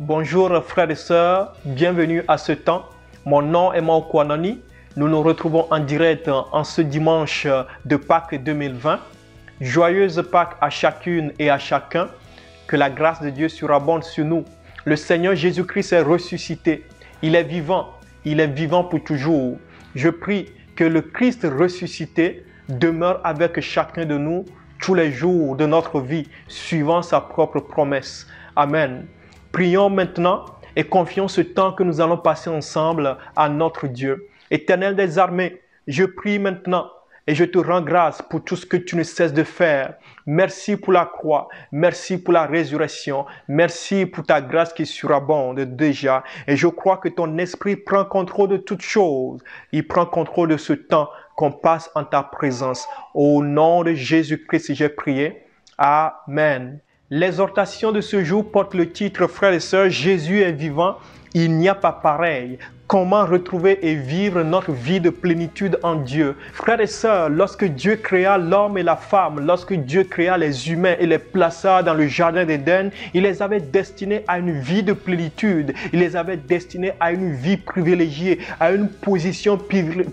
Bonjour frères et sœurs, bienvenue à ce temps. Mon nom est Mawuko Anani. Nous nous retrouvons en direct en ce dimanche de Pâques 2020. Joyeuse Pâques à chacune et à chacun. Que la grâce de Dieu surabonde sur nous. Le Seigneur Jésus-Christ est ressuscité. Il est vivant pour toujours. Je prie que le Christ ressuscité demeure avec chacun de nous tous les jours de notre vie, suivant sa propre promesse. Amen. Prions maintenant et confions ce temps que nous allons passer ensemble à notre Dieu. Éternel des armées, je prie maintenant et je te rends grâce pour tout ce que tu ne cesses de faire. Merci pour la croix, merci pour la résurrection, merci pour ta grâce qui surabonde déjà. Et je crois que ton esprit prend contrôle de toutes choses. Il prend contrôle de ce temps qu'on passe en ta présence. Au nom de Jésus-Christ, j'ai prié. Amen. L'exhortation de ce jour porte le titre « Frères et sœurs, Jésus est vivant, il n'y a pas pareil ». Comment retrouver et vivre notre vie de plénitude en Dieu? Frères et sœurs, lorsque Dieu créa l'homme et la femme, lorsque Dieu créa les humains et les plaça dans le jardin d'Éden, il les avait destinés à une vie de plénitude, il les avait destinés à une vie privilégiée, à une position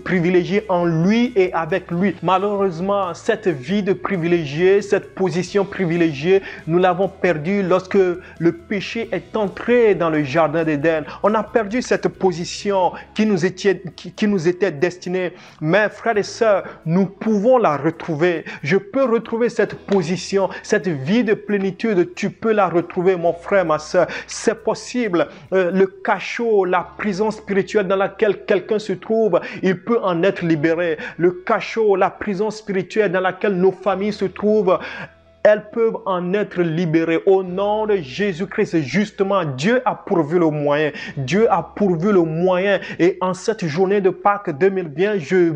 privilégiée en lui et avec lui. Malheureusement, cette vie de privilégié, cette position privilégiée, nous l'avons perdue lorsque le péché est entré dans le jardin d'Éden. On a perdu cette position qui nous était destinée. Mais frères et sœurs, nous pouvons la retrouver. Je peux retrouver cette position, cette vie de plénitude. Tu peux la retrouver, mon frère, ma sœur. C'est possible. Le cachot, la prison spirituelle dans laquelle quelqu'un se trouve, il peut en être libéré. Le cachot, la prison spirituelle dans laquelle nos familles se trouvent, elles peuvent en être libérées au nom de Jésus-Christ. Justement, Dieu a pourvu le moyen. Dieu a pourvu le moyen. Et en cette journée de Pâques 2020, je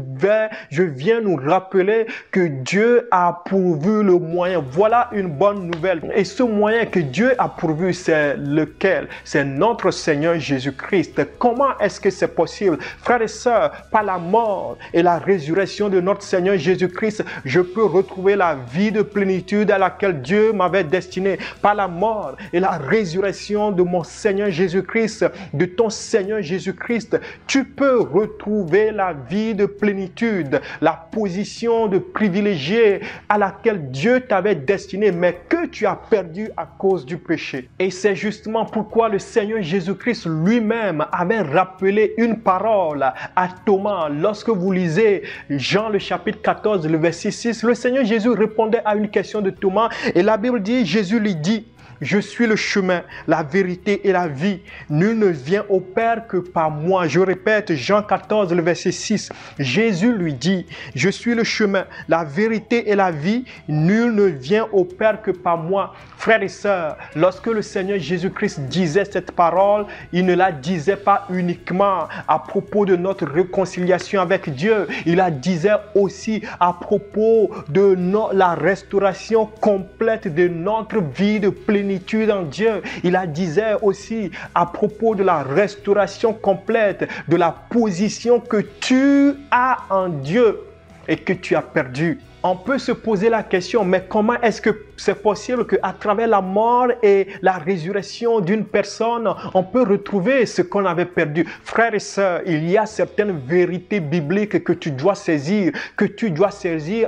viens nous rappeler que Dieu a pourvu le moyen. Voilà une bonne nouvelle. Et ce moyen que Dieu a pourvu, c'est lequel? C'est notre Seigneur Jésus-Christ. Comment est-ce que c'est possible? Frères et sœurs, par la mort et la résurrection de notre Seigneur Jésus-Christ, je peux retrouver la vie de plénitude à laquelle Dieu m'avait destiné. Par la mort et la résurrection de mon Seigneur Jésus-Christ, de ton Seigneur Jésus-Christ, tu peux retrouver la vie de plénitude, la position de privilégié à laquelle Dieu t'avait destiné, mais que tu as perdu à cause du péché. Et c'est justement pourquoi le Seigneur Jésus-Christ lui-même avait rappelé une parole à Thomas. Lorsque vous lisez Jean le chapitre 14, le verset 6, le Seigneur Jésus répondait à une question de Thomas et la Bible dit, Jésus lui dit, « Je suis le chemin, la vérité et la vie. Nul ne vient au Père que par moi. » Je répète, Jean 14, le verset 6. Jésus lui dit, « Je suis le chemin, la vérité et la vie. Nul ne vient au Père que par moi. » Frères et sœurs, lorsque le Seigneur Jésus-Christ disait cette parole, il ne la disait pas uniquement à propos de notre réconciliation avec Dieu. Il la disait aussi à propos de la restauration complète de notre vie de plénitude en Dieu. Il la disait aussi à propos de la restauration complète, de la position que tu as en Dieu et que tu as perdue. On peut se poser la question, mais comment est-ce que c'est possible qu'à travers la mort et la résurrection d'une personne, on peut retrouver ce qu'on avait perdu? Frères et sœurs, il y a certaines vérités bibliques que tu dois saisir,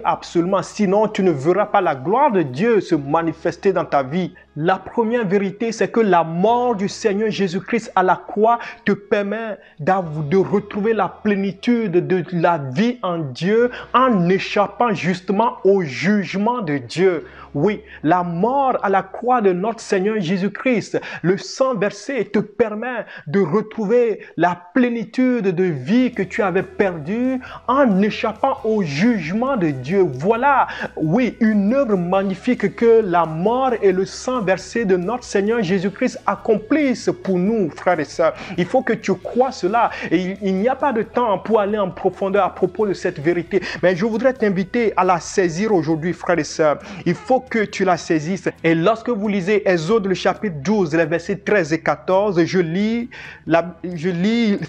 absolument. Sinon, tu ne verras pas la gloire de Dieu se manifester dans ta vie. La première vérité, c'est que la mort du Seigneur Jésus-Christ à la croix te permet de retrouver la plénitude de la vie en Dieu en échappant justement au jugement de Dieu. Oui, la mort à la croix de notre Seigneur Jésus-Christ, le sang versé te permet de retrouver la plénitude de vie que tu avais perdue en échappant au jugement de Dieu. Voilà, oui, une œuvre magnifique que la mort et le sang versé de notre Seigneur Jésus-Christ accomplissent pour nous, frères et sœurs. Il faut que tu crois cela et il n'y a pas de temps pour aller en profondeur à propos de cette vérité. Mais je voudrais t'inviter à la saisir aujourd'hui, frères et sœurs. Il faut que tu la saisisses. Et lorsque vous lisez Exode, le chapitre 12, les versets 13 et 14, je lis,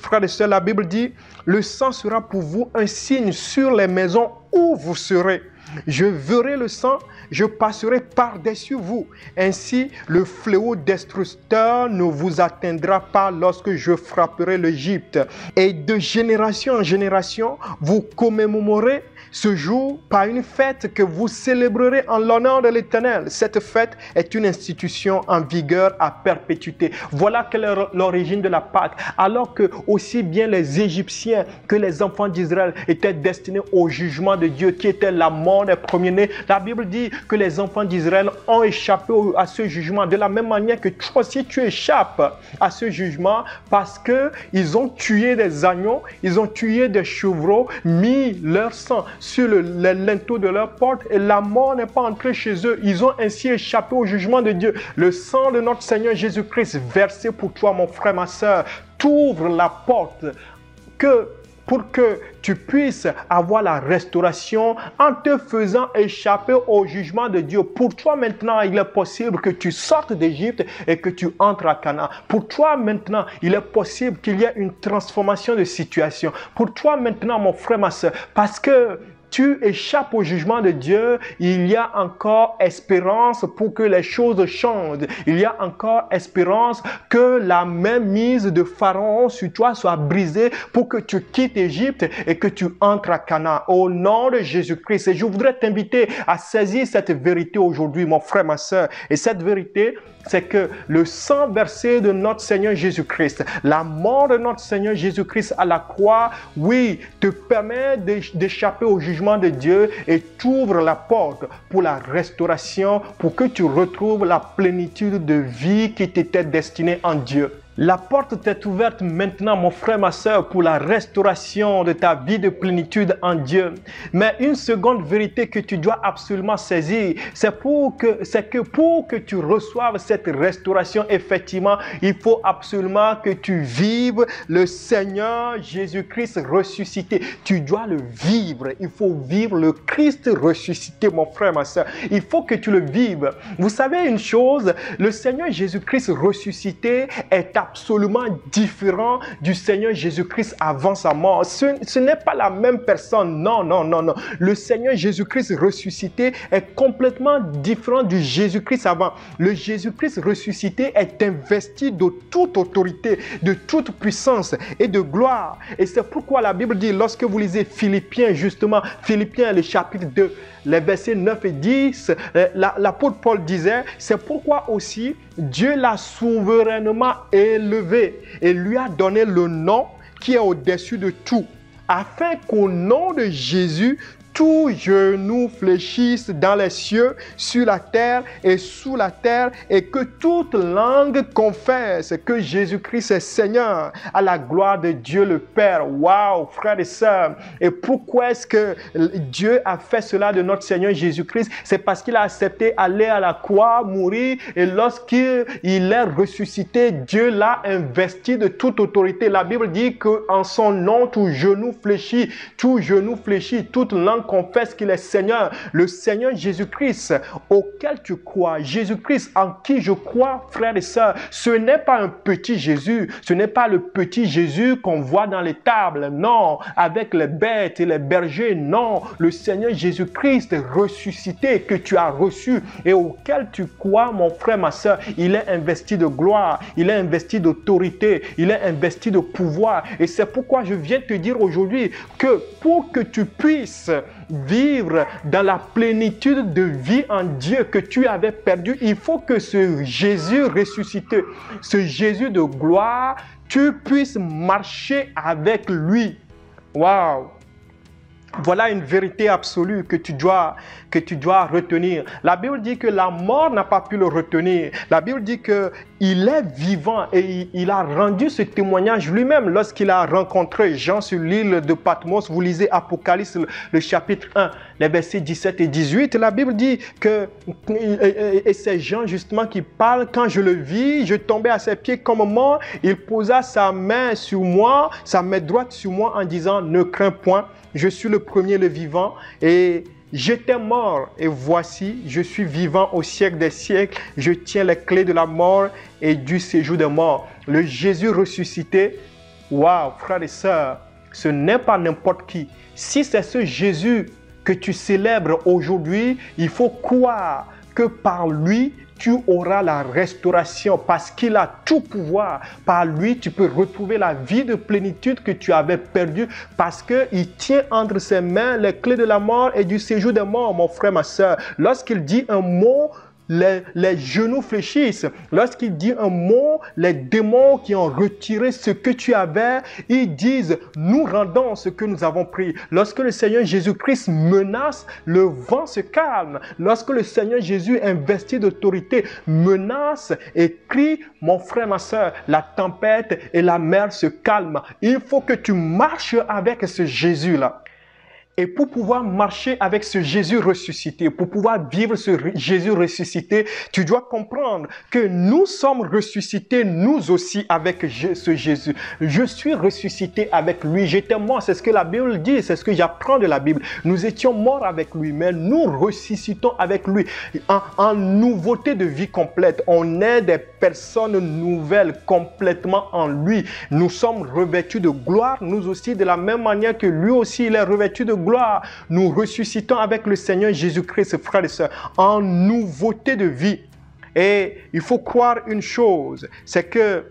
frères et sœurs, la Bible dit, « Le sang sera pour vous un signe sur les maisons où vous serez. Je verrai le sang, je passerai par-dessus vous. Ainsi, le fléau destructeur ne vous atteindra pas lorsque je frapperai l'Égypte. Et de génération en génération, vous commémorerez ce jour par une fête que vous célébrerez en l'honneur de l'Éternel. Cette fête est une institution en vigueur à perpétuité. Voilà quelle est l'origine de la Pâque. Alors que aussi bien les Égyptiens que les enfants d'Israël étaient destinés au jugement de Dieu qui était la mort des premiers-nés, la Bible dit que les enfants d'Israël ont échappé à ce jugement, de la même manière que toi aussi tu échappes à ce jugement parce que ils ont tué des agneaux, ils ont tué des chevreaux, mis leur sang sur le linteau de leur porte et la mort n'est pas entrée chez eux. Ils ont ainsi échappé au jugement de Dieu. Le sang de notre Seigneur Jésus-Christ versé pour toi, mon frère, ma soeur, t'ouvre la porte pour que tu puisses avoir la restauration en te faisant échapper au jugement de Dieu. Pour toi maintenant, il est possible que tu sortes d'Égypte et que tu entres à Canaan. Pour toi maintenant, il est possible qu'il y ait une transformation de situation. Pour toi maintenant, mon frère, ma soeur, parce que tu échappes au jugement de Dieu, il y a encore espérance pour que les choses changent. Il y a encore espérance que la mainmise de Pharaon sur toi soit brisée pour que tu quittes Égypte et que tu entres à Canaan. Au nom de Jésus-Christ, et je voudrais t'inviter à saisir cette vérité aujourd'hui, mon frère, ma soeur. Et cette vérité, c'est que le sang versé de notre Seigneur Jésus-Christ, la mort de notre Seigneur Jésus-Christ à la croix, oui, te permet d'échapper au jugement de Dieu et t'ouvre la porte pour la restauration, pour que tu retrouves la plénitude de vie qui t'était destinée en Dieu. La porte t'est ouverte maintenant, mon frère, ma soeur, pour la restauration de ta vie de plénitude en Dieu. Mais une seconde vérité que tu dois absolument saisir, c'est que pour que tu reçoives cette restauration, effectivement, il faut absolument que tu vives le Seigneur Jésus-Christ ressuscité. Tu dois le vivre. Il faut vivre le Christ ressuscité, mon frère, ma soeur. Il faut que tu le vives. Vous savez une chose, le Seigneur Jésus-Christ ressuscité est absolument différent du Seigneur Jésus-Christ avant sa mort. Ce n'est pas la même personne. Non, non, non, non. Le Seigneur Jésus-Christ ressuscité est complètement différent du Jésus-Christ avant. Le Jésus-Christ ressuscité est investi de toute autorité, de toute puissance et de gloire. Et c'est pourquoi la Bible dit, lorsque vous lisez Philippiens, justement, Philippiens, le chapitre 2, les versets 9 et 10, l'apôtre Paul disait, c'est pourquoi aussi Dieu l'a souverainement élevé et lui a donné le nom qui est au-dessus de tout, afin qu'au nom de Jésus, tout genou fléchisse dans les cieux, sur la terre et sous la terre, et que toute langue confesse que Jésus-Christ est Seigneur, à la gloire de Dieu le Père. Waouh, frères et sœurs! Et pourquoi est-ce que Dieu a fait cela de notre Seigneur Jésus-Christ? C'est parce qu'il a accepté aller à la croix, mourir, et lorsqu'il est ressuscité, Dieu l'a investi de toute autorité. La Bible dit qu'en son nom, tout genou fléchit, toute langue confesse qu'il est Seigneur, le Seigneur Jésus-Christ auquel tu crois, Jésus-Christ en qui je crois, frères et sœurs. Ce n'est pas un petit Jésus, ce n'est pas le petit Jésus qu'on voit dans les tables, non, avec les bêtes et les bergers, non. Le Seigneur Jésus-Christ ressuscité que tu as reçu et auquel tu crois, mon frère, ma sœur, il est investi de gloire, il est investi d'autorité, il est investi de pouvoir. Et c'est pourquoi je viens te dire aujourd'hui que pour que tu puisses vivre dans la plénitude de vie en Dieu que tu avais perdu, il faut que ce Jésus ressuscité, ce Jésus de gloire, tu puisses marcher avec lui. Waouh! Voilà une vérité absolue que tu dois retenir. La Bible dit que la mort n'a pas pu le retenir. La Bible dit qu'il est vivant et il a rendu ce témoignage lui-même lorsqu'il a rencontré Jean sur l'île de Patmos. Vous lisez Apocalypse, le chapitre 1, les versets 17 et 18. La Bible dit que, et c'est Jean justement qui parle, « Quand je le vis, je tombais à ses pieds comme mort. Il posa sa main sur moi, sa main droite sur moi en disant « Ne crains point, je suis le premier, le vivant, et j'étais mort, et voici, je suis vivant au siècle des siècles, je tiens les clés de la mort et du séjour des morts. » Le Jésus ressuscité, waouh, frères et sœurs, ce n'est pas n'importe qui. Si c'est ce Jésus que tu célèbres aujourd'hui, il faut croire que par lui, tu auras la restauration parce qu'il a tout pouvoir. Par lui, tu peux retrouver la vie de plénitude que tu avais perdue parce qu'il tient entre ses mains les clés de la mort et du séjour des morts, mon frère, ma soeur. Lorsqu'il dit un mot, les genoux fléchissent. Lorsqu'il dit un mot, les démons qui ont retiré ce que tu avais, ils disent « Nous rendons ce que nous avons pris ». Lorsque le Seigneur Jésus-Christ menace, le vent se calme. Lorsque le Seigneur Jésus investit d'autorité, menace et crie « Mon frère, ma soeur, la tempête et la mer se calment ». Il faut que tu marches avec ce Jésus-là. Et pour pouvoir marcher avec ce Jésus ressuscité, pour pouvoir vivre ce Jésus ressuscité, tu dois comprendre que nous sommes ressuscités, nous aussi, avec ce Jésus. Je suis ressuscité avec lui. J'étais mort, c'est ce que la Bible dit, c'est ce que j'apprends de la Bible. Nous étions morts avec lui, mais nous ressuscitons avec lui en nouveauté de vie complète. On est des personnes nouvelles, complètement en lui. Nous sommes revêtus de gloire, nous aussi, de la même manière que lui aussi, il est revêtu de gloire. Nous ressuscitons avec le Seigneur Jésus-Christ, frères et sœurs, en nouveauté de vie. Et il faut croire une chose, c'est que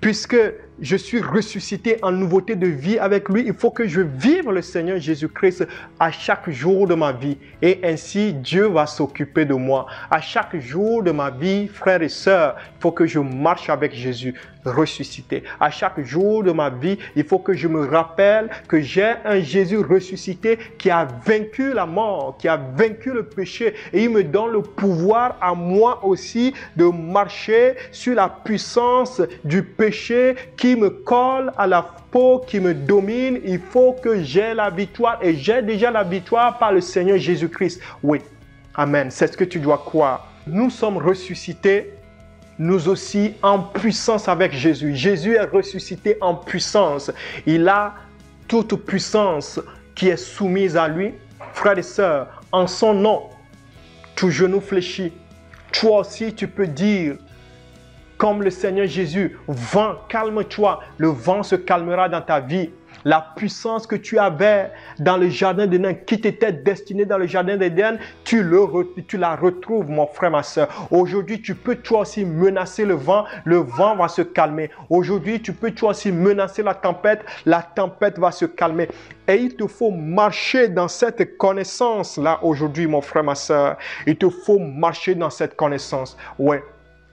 puisque je suis ressuscité en nouveauté de vie avec lui, il faut que je vive le Seigneur Jésus-Christ à chaque jour de ma vie. Et ainsi, Dieu va s'occuper de moi. À chaque jour de ma vie, frères et sœurs, il faut que je marche avec Jésus ressuscité. À chaque jour de ma vie, il faut que je me rappelle que j'ai un Jésus ressuscité qui a vaincu la mort, qui a vaincu le péché. Et il me donne le pouvoir à moi aussi de marcher sur la puissance du péché qui me colle à la peau, qui me domine. Il faut que j'ai la victoire et j'ai déjà la victoire par le Seigneur Jésus-Christ. Oui, amen, c'est ce que tu dois croire. Nous sommes ressuscités, nous aussi, en puissance avec Jésus. Jésus est ressuscité en puissance. Il a toute puissance qui est soumise à lui. Frères et sœurs, en son nom, tout genou fléchit. Toi aussi, tu peux dire comme le Seigneur Jésus, vent, calme-toi, le vent se calmera dans ta vie. La puissance que tu avais dans le jardin d'Éden, qui t'était destinée dans le jardin d'Éden, tu la retrouves, mon frère, ma soeur. Aujourd'hui, tu peux toi aussi menacer le vent va se calmer. Aujourd'hui, tu peux toi aussi menacer la tempête va se calmer. Et il te faut marcher dans cette connaissance-là aujourd'hui, mon frère, ma soeur. Il te faut marcher dans cette connaissance, ouais.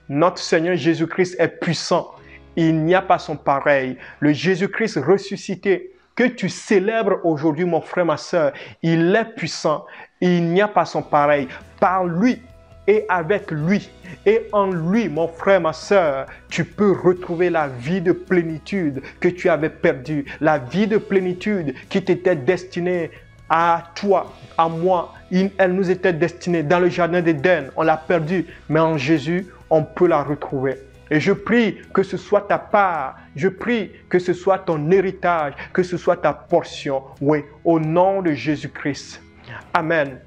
Notre Seigneur Jésus-Christ est puissant. Il n'y a pas son pareil. Le Jésus-Christ ressuscité que tu célèbres aujourd'hui, mon frère, ma soeur, il est puissant. Il n'y a pas son pareil. Par lui et avec lui et en lui, mon frère, ma soeur, tu peux retrouver la vie de plénitude que tu avais perdue. La vie de plénitude qui t'était destinée à toi, à moi. Elle nous était destinée dans le jardin d'Éden. On l'a perdue, mais en Jésus, on peut la retrouver. Et je prie que ce soit ta part, je prie que ce soit ton héritage, que ce soit ta portion. Oui, au nom de Jésus-Christ. Amen.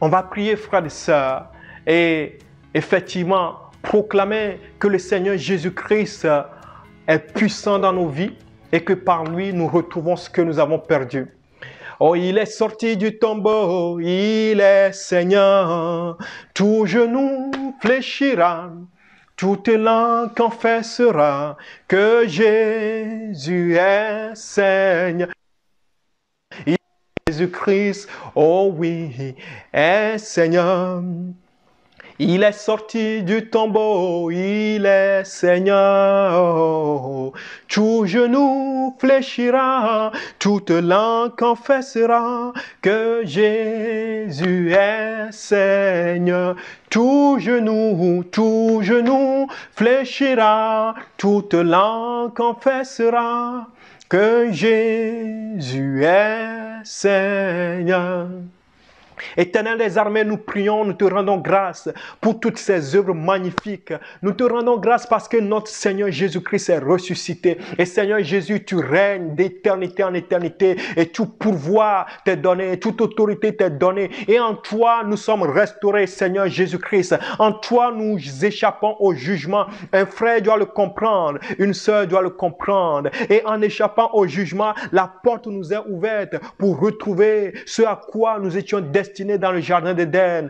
On va prier, frères et sœurs, et effectivement proclamer que le Seigneur Jésus-Christ est puissant dans nos vies et que par lui, nous retrouvons ce que nous avons perdu. Oh, il est sorti du tombeau, il est Seigneur, tout genou fléchira, toute langue confessera que Jésus est Seigneur. Jésus-Christ, oh oui, est Seigneur. Il est sorti du tombeau, il est Seigneur. Tout genou fléchira, toute langue confessera que Jésus est Seigneur. Tout genou fléchira, toute langue confessera que Jésus est Seigneur. Éternel des armées, nous prions, nous te rendons grâce pour toutes ces œuvres magnifiques. Nous te rendons grâce parce que notre Seigneur Jésus-Christ est ressuscité. Et Seigneur Jésus, tu règnes d'éternité en éternité et tout pouvoir t'est donné, et toute autorité t'est donnée. Et en toi, nous sommes restaurés, Seigneur Jésus-Christ. En toi, nous échappons au jugement. Un frère doit le comprendre, une sœur doit le comprendre. Et en échappant au jugement, la porte nous est ouverte pour retrouver ce à quoi nous étions destinés dans le jardin d'Éden.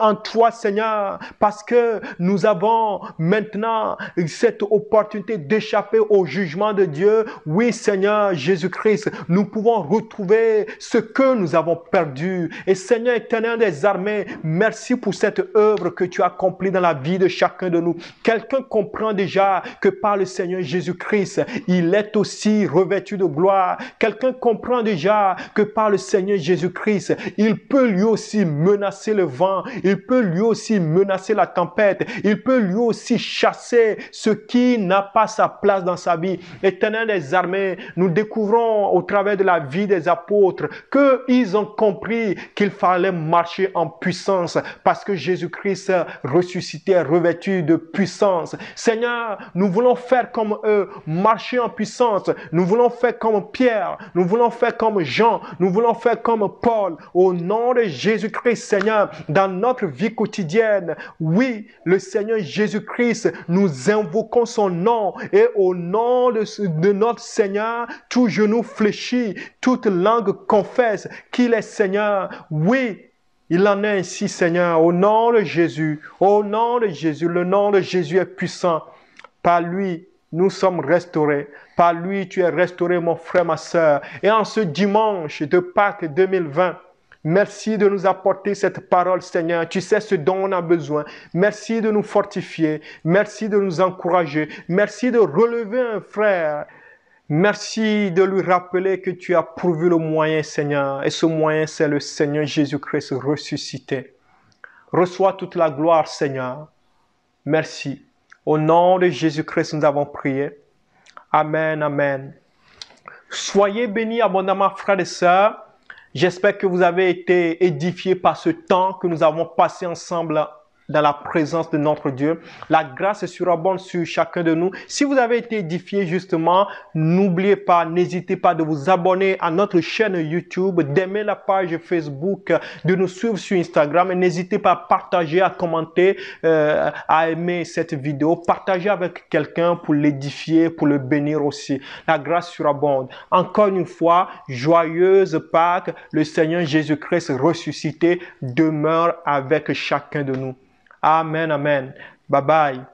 En toi, Seigneur, parce que nous avons maintenant cette opportunité d'échapper au jugement de Dieu. Oui, Seigneur Jésus-Christ, nous pouvons retrouver ce que nous avons perdu. Et Seigneur éternel des armées, merci pour cette œuvre que tu as accomplie dans la vie de chacun de nous. Quelqu'un comprend déjà que par le Seigneur Jésus-Christ, il est aussi revêtu de gloire. Quelqu'un comprend déjà que par le Seigneur Jésus-Christ, il peut lui aussi menacer le vent, il peut lui aussi menacer la tempête, il peut lui aussi chasser ce qui n'a pas sa place dans sa vie. Éternel des armées, nous découvrons au travers de la vie des apôtres qu'ils ont compris qu'il fallait marcher en puissance parce que Jésus-Christ ressuscité est revêtu de puissance. Seigneur, nous voulons faire comme eux, marcher en puissance. Nous voulons faire comme Pierre, nous voulons faire comme Jean, nous voulons faire comme Paul. Au nom de Jésus-Christ, Seigneur, dans notre vie quotidienne, oui, le Seigneur Jésus-Christ, nous invoquons son nom et au nom de notre Seigneur, tout genou fléchit, toute langue confesse qu'il est Seigneur. Oui, il en est ainsi, Seigneur, au nom de Jésus, au nom de Jésus. Le nom de Jésus est puissant. Par lui, nous sommes restaurés. Par lui, tu es restauré, mon frère, ma sœur. Et en ce dimanche de Pâques 2020, merci de nous apporter cette parole, Seigneur. Tu sais ce dont on a besoin. Merci de nous fortifier. Merci de nous encourager. Merci de relever un frère. Merci de lui rappeler que tu as pourvu le moyen, Seigneur. Et ce moyen, c'est le Seigneur Jésus-Christ ressuscité. Reçois toute la gloire, Seigneur. Merci. Au nom de Jésus-Christ, nous avons prié. Amen, amen. Soyez bénis abondamment, frères et sœurs. J'espère que vous avez été édifiés par ce temps que nous avons passé ensemble dans la présence de notre Dieu. La grâce est surabondante sur chacun de nous. Si vous avez été édifiés justement, n'oubliez pas, n'hésitez pas de vous abonner à notre chaîne YouTube, d'aimer la page Facebook, de nous suivre sur Instagram. Et n'hésitez pas à partager, à commenter, à aimer cette vidéo. Partagez avec quelqu'un pour l'édifier, pour le bénir aussi. La grâce surabonde. Encore une fois, joyeuse Pâques, le Seigneur Jésus-Christ ressuscité demeure avec chacun de nous. Amen, amen. Bye bye.